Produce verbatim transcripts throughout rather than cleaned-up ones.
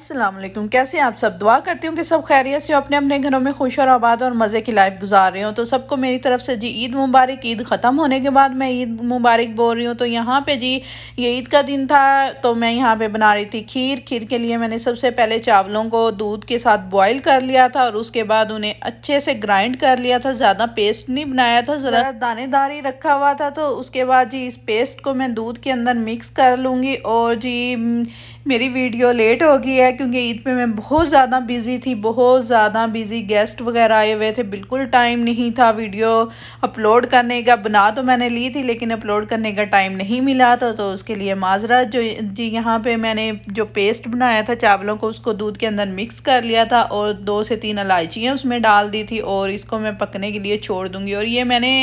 अस्सलाम वालेकुम, कैसे हैं आप सब। दुआ करती हूँ कि सब खैरियत से अपने अपने घरों में खुश और आबाद और मज़े की लाइफ गुजार रहे हो। तो सबको मेरी तरफ से जी ईद मुबारक। ईद ख़त्म होने के बाद मैं ईद मुबारक बोल रही हूँ। तो यहाँ पे जी ये ईद का दिन था, तो मैं यहाँ पे बना रही थी खीर। खीर के लिए मैंने सबसे पहले चावलों को दूध के साथ बॉयल कर लिया था और उसके बाद उन्हें अच्छे से ग्राइंड कर लिया था। ज़्यादा पेस्ट नहीं बनाया था, ज़रा दानेदार ही रखा हुआ था। तो उसके बाद जी इस पेस्ट को मैं दूध के अंदर मिक्स कर लूँगी। और जी मेरी वीडियो लेट हो गई है क्योंकि ईद पे मैं बहुत ज़्यादा बिज़ी थी, बहुत ज़्यादा बिज़ी। गेस्ट वगैरह आए हुए थे, बिल्कुल टाइम नहीं था वीडियो अपलोड करने का। बना तो मैंने ली थी लेकिन अपलोड करने का टाइम नहीं मिला था, तो उसके लिए माजरा। जो जी यहाँ पे मैंने जो पेस्ट बनाया था चावलों को, उसको दूध के अंदर मिक्स कर लिया था और दो से तीन इलायचियाँ उसमें डाल दी थी और इसको मैं पकने के लिए छोड़ दूँगी। और ये मैंने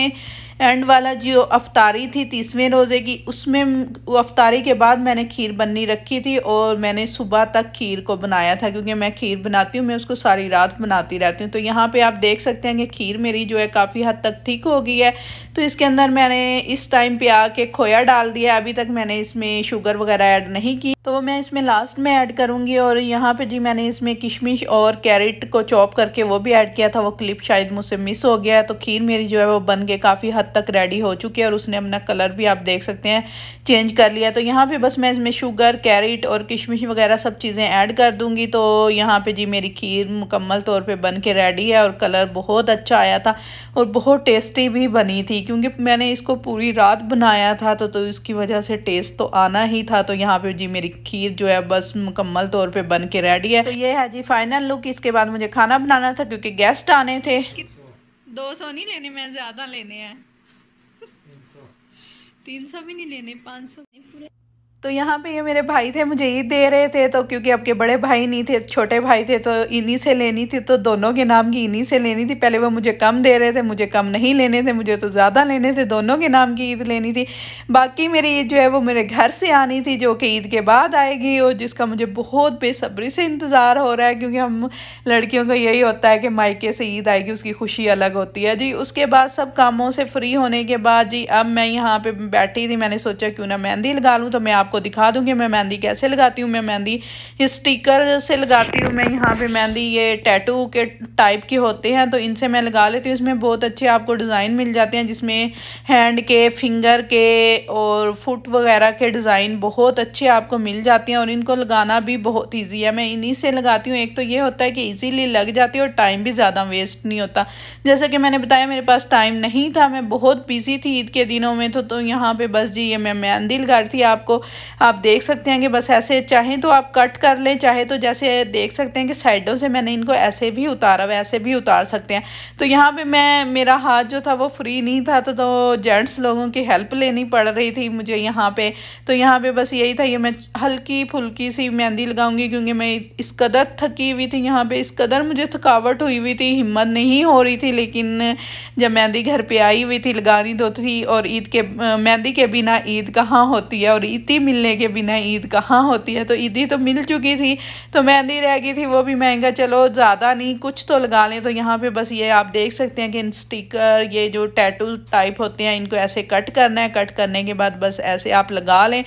एंड वाला जो अफ्तारी थी तीसवें रोज़े की, उसमें वो अफ्तारी के बाद मैंने खीर बननी रखी थी और मैंने सुबह तक खीर को बनाया था क्योंकि मैं खीर बनाती हूँ, मैं उसको सारी रात बनाती रहती हूँ। तो यहाँ पे आप देख सकते हैं कि खीर मेरी जो है काफ़ी हद तक ठीक हो गई है। तो इसके अंदर मैंने इस टाइम पे आके खोया डाल दिया। अभी तक मैंने इसमें शुगर वगैरह ऐड नहीं की, तो वो मैं इसमें लास्ट में ऐड करूँगी। और यहाँ पर जी मैंने इसमें किशमिश और कैरेट को चॉप करके वो भी ऐड किया था, वो क्लिप शायद मुझसे मिस हो गया। तो खीर मेरी जो है वो बन के काफ़ी तक रेडी हो चुकी है और उसने अपना कलर भी आप देख सकते हैं चेंज कर लिया। तो यहाँ पे बस मैं इसमें शुगर, कैरेट और किशमिश वगैरह सब चीज़ें ऐड कर दूंगी। तो यहाँ पे जी मेरी खीर मुकम्मल तौर पे बन के रेडी है और कलर बहुत अच्छा आया था और बहुत टेस्टी भी बनी थी क्योंकि मैंने इसको पूरी रात बनाया था, तो तो इसकी वजह से टेस्ट तो आना ही था। तो यहाँ पर जी मेरी खीर जो है बस मुकम्मल तौर पर बन के रेडी है। तो ये है जी फाइनल लुक। इसके बाद मुझे खाना बनाना था क्योंकि गेस्ट आने थे। दो सौ नहीं लेने, मैं ज़्यादा लेने हैं, तीन सौ भी नहीं लेने, पाँच सौ पूरे। तो यहाँ पे ये मेरे भाई थे, मुझे ईद दे रहे थे। तो क्योंकि आपके बड़े भाई नहीं थे, छोटे भाई थे, तो इन्हीं से लेनी थी। तो दोनों के नाम की इन्हीं से लेनी थी। पहले वो मुझे कम दे रहे थे, मुझे कम नहीं लेने थे, मुझे तो ज़्यादा लेने थे। दोनों के नाम की ईद लेनी थी। बाकी मेरी ईद जो है वो मेरे घर से आनी थी जो कि ईद के बाद आएगी और जिसका मुझे बहुत बेसब्री से इंतज़ार हो रहा है क्योंकि हम लड़कियों का यही होता है कि मायके से ईद आएगी, उसकी खुशी अलग होती है जी। उसके बाद सब कामों से फ्री होने के बाद जी अब मैं यहाँ पर बैठी थी, मैंने सोचा क्यों ना मेहंदी लगा लूँ। तो मैं आपको दिखा दूंगी मैं मेहंदी कैसे लगाती हूँ। मैं मेहंदी ये स्टिकर से लगाती हूँ। मैं यहाँ पे मेहंदी ये टैटू के टाइप के होते हैं, तो इनसे मैं लगा लेती हूँ। इसमें बहुत अच्छे आपको डिज़ाइन मिल जाते हैं जिसमें हैंड के, फिंगर के और फुट वगैरह के डिज़ाइन बहुत अच्छे आपको मिल जाते हैं और इनको लगाना भी बहुत ईजी है। मैं इन्हीं से लगाती हूँ। एक तो ये होता है कि ईजीली लग जाती है और टाइम भी ज़्यादा वेस्ट नहीं होता। जैसे कि मैंने बताया मेरे पास टाइम नहीं था, मैं बहुत बिजी थी ईद के दिनों में। तो, तो यहाँ पर बस जी ये मैं मेहंदी लगा रही थी। आपको आप देख सकते हैं कि बस ऐसे, चाहे तो आप कट कर लें, चाहे तो जैसे देख सकते हैं कि साइडों से मैंने इनको ऐसे भी उतारा, वैसे भी उतार सकते हैं। तो यहाँ पे मैं मेरा हाथ जो था वो फ्री नहीं था, तो, तो जेंट्स लोगों की हेल्प लेनी पड़ रही थी मुझे यहाँ पे। तो यहाँ पे बस यही था, ये मैं हल्की फुल्की सी मेहंदी लगाऊंगी क्योंकि मैं इस कदर थकी हुई थी यहाँ पर, इस कदर मुझे थकावट हुई हुई थी, हिम्मत नहीं हो रही थी। लेकिन जब मेहंदी घर पर आई हुई थी, लगानी दो थी। और ईद के मेहंदी के बिना ईद कहाँ होती है और ईद मिलने के बिना ईद कहाँ होती है। तो ईदी तो मिल चुकी थी, तो मेहंदी रह गई थी, वो भी महंगा। चलो ज़्यादा नहीं, कुछ तो लगा लें। तो यहाँ पे बस ये आप देख सकते हैं कि इन स्टिकर, ये जो टैटू टाइप होते हैं, इनको ऐसे कट करना है। कट करने के बाद बस ऐसे आप लगा लें,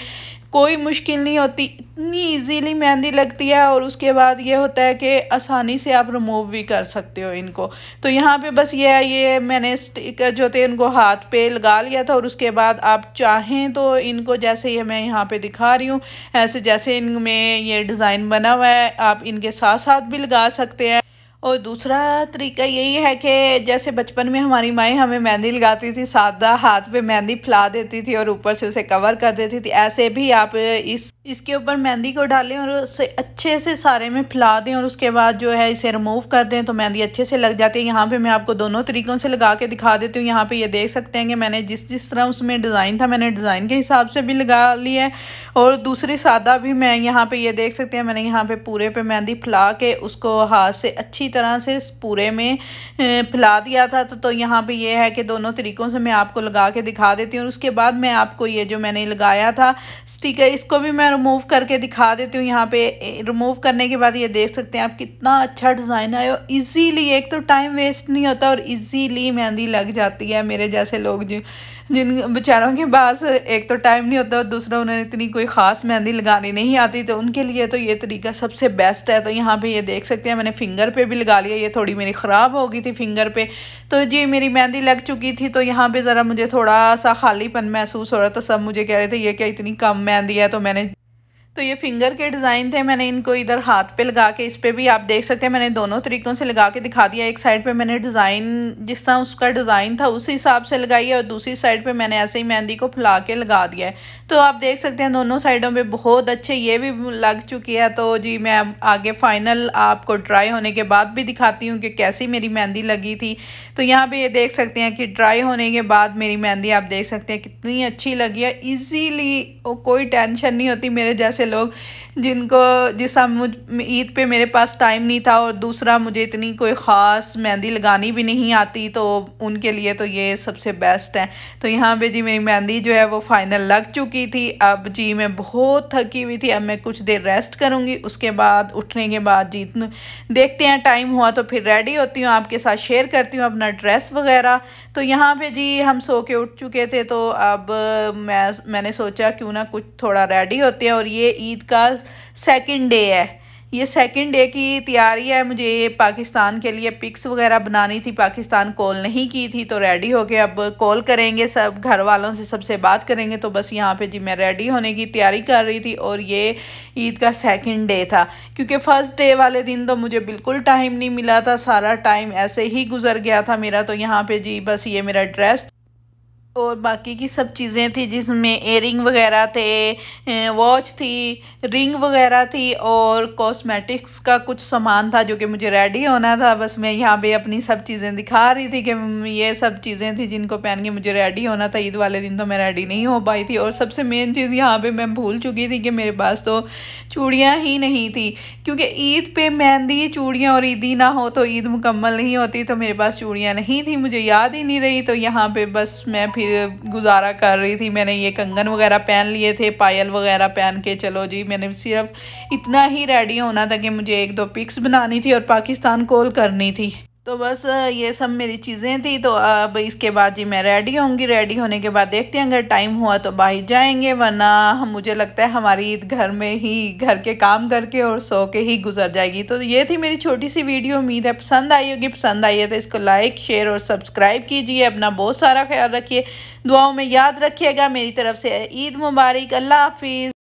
कोई मुश्किल नहीं होती, इतनी इजीली मेहंदी लगती है। और उसके बाद ये होता है कि आसानी से आप रिमूव भी कर सकते हो इनको। तो यहाँ पे बस ये है, ये मैंने स्टिकर जो थे इनको हाथ पे लगा लिया था। और उसके बाद आप चाहें तो इनको जैसे ये मैं यहाँ पे दिखा रही हूँ, ऐसे जैसे इनमें ये डिज़ाइन बना हुआ है, आप इनके साथ साथ भी लगा सकते हैं। और दूसरा तरीका यही है कि जैसे बचपन में हमारी माएँ हमें मेहंदी लगाती थी, सादा हाथ पे मेहंदी फैला देती थी और ऊपर से उसे कवर कर देती थी। ऐसे भी आप इस इसके ऊपर मेहंदी को डालें और उसे अच्छे से सारे में फैला दें और उसके बाद जो है इसे रिमूव कर दें, तो मेहंदी अच्छे से लग जाती है। यहाँ पे मैं आपको दोनों तरीक़ों से लगा के दिखा देती हूँ। यहाँ पे ये देख सकते हैं कि मैंने जिस जिस तरह उसमें डिज़ाइन था, मैंने डिज़ाइन के हिसाब से भी लगा लिया है। और दूसरी सादा भी मैं यहाँ पर ये देख सकते हैं, मैंने यहाँ पर पूरे पे मेहंदी फैला के उसको हाथ से अच्छी तरह से पूरे में फैला दिया था। तो, तो यहाँ पर यह है कि दोनों तरीक़ों से मैं आपको लगा के दिखा देती हूँ। उसके बाद मैं आपको ये जो मैंने लगाया था स्टिकर, इसको भी मैं मैं रिमूव करके दिखा देती हूँ। यहाँ पे रिमूव करने के बाद ये देख सकते हैं आप कितना अच्छा डिज़ाइन आया और ईजीली, एक तो टाइम वेस्ट नहीं होता और ईजीली मेहंदी लग जाती है। मेरे जैसे लोग जिन जिन बेचारों के पास एक तो टाइम नहीं होता और दूसरा उन्हें इतनी कोई ख़ास मेहंदी लगानी नहीं आती, तो उनके लिए तो ये तरीका सबसे बेस्ट है। तो यहाँ पर ये देख सकते हैं मैंने फिंगर पर भी लगा लिया, ये थोड़ी मेरी ख़राब हो गई थी फिंगर पर, तो जी मेरी मेहंदी लग चुकी थी। तो यहाँ पर ज़रा मुझे थोड़ा सा खालीपन महसूस हो रहा था, सब मुझे कह रहे थे ये क्या इतनी कम मेहंदी है। तो मैंने तो ये फिंगर के डिज़ाइन थे, मैंने इनको इधर हाथ पे लगा के, इस पर भी आप देख सकते हैं मैंने दोनों तरीक़ों से लगा के दिखा दिया। एक साइड पे मैंने डिज़ाइन जिस तरह उसका डिज़ाइन था उसी हिसाब से लगाई है और दूसरी साइड पे मैंने ऐसे ही मेहंदी को फुला के लगा दिया है। तो आप देख सकते हैं दोनों साइडों पर बहुत अच्छे ये भी लग चुकी है। तो जी मैं आगे फ़ाइनल आपको ड्राई होने के बाद भी दिखाती हूँ कि कैसी मेरी मेहंदी लगी थी। तो यहाँ पर ये देख सकते हैं कि ड्राई होने के बाद मेरी मेहंदी आप देख सकते हैं कितनी अच्छी लगी है। ईजीली, कोई टेंशन नहीं होती। मेरे जैसे लोग जिनको जिसका मुझ ईद पे मेरे पास टाइम नहीं था और दूसरा मुझे इतनी कोई ख़ास मेहंदी लगानी भी नहीं आती, तो उनके लिए तो ये सबसे बेस्ट है। तो यहाँ पे जी मेरी मेहंदी जो है वो फाइनल लग चुकी थी। अब जी मैं बहुत थकी हुई थी, अब मैं कुछ देर रेस्ट करूँगी, उसके बाद उठने के बाद जी देखते हैं टाइम हुआ तो फिर रेडी होती हूँ, आपके साथ शेयर करती हूँ अपना ड्रेस वगैरह। तो यहाँ पर जी हम सो के उठ चुके थे, तो अब मैं मैंने सोचा क्यों ना कुछ थोड़ा रेडी होते हैं। और ये ईद का सेकंड डे है, ये सेकंड डे की तैयारी है। मुझे पाकिस्तान के लिए पिक्स वगैरह बनानी थी, पाकिस्तान कॉल नहीं की थी, तो रेडी होके अब कॉल करेंगे, सब घर वालों से सबसे बात करेंगे। तो बस यहाँ पे जी मैं रेडी होने की तैयारी कर रही थी और ये ईद का सेकंड डे था, क्योंकि फ़र्स्ट डे वाले दिन तो मुझे बिल्कुल टाइम नहीं मिला था, सारा टाइम ऐसे ही गुजर गया था मेरा। तो यहाँ पर जी बस ये मेरा ड्रेस और बाकी की सब चीज़ें थी, जिसमें एयरिंग वगैरह थे, वॉच थी, रिंग वगैरह थी और कॉस्मेटिक्स का कुछ सामान था जो कि मुझे रेडी होना था। बस मैं यहाँ पे अपनी सब चीज़ें दिखा रही थी कि ये सब चीज़ें थी जिनको पहन के मुझे रेडी होना था। ईद वाले दिन तो मैं रेडी नहीं हो पाई थी और सबसे मेन चीज़ यहाँ पे मैं भूल चुकी थी कि मेरे पास तो चूड़ियाँ ही नहीं थी, क्योंकि ईद पे मेहंदी, चूड़ियाँ और ईदी ना हो तो ईद मुकम्मल नहीं होती। तो मेरे पास चूड़ियाँ नहीं थी, मुझे याद ही नहीं रही। तो यहाँ पर बस मैं फिर गुजारा कर रही थी। मैंने ये कंगन वगैरह पहन लिए थे, पायल वगैरह पहन के, चलो जी मैंने सिर्फ इतना ही रेडी होना था कि मुझे एक दो पिक्स बनानी थी और पाकिस्तान कॉल करनी थी। तो बस ये सब मेरी चीज़ें थी। तो अब इसके बाद जी मैं रेडी होंगी, रेडी होने के बाद देखते हैं अगर टाइम हुआ तो बाहर जाएंगे, वरना मुझे लगता है हमारी ईद घर में ही, घर के काम करके और सो के ही गुजर जाएगी। तो ये थी मेरी छोटी सी वीडियो, उम्मीद है पसंद आई होगी। पसंद आई है तो इसको लाइक, शेयर और सब्सक्राइब कीजिए। अपना बहुत सारा ख्याल रखिए, दुआओं में याद रखिएगा। मेरी तरफ से ईद मुबारक, अल्लाह हाफिज़।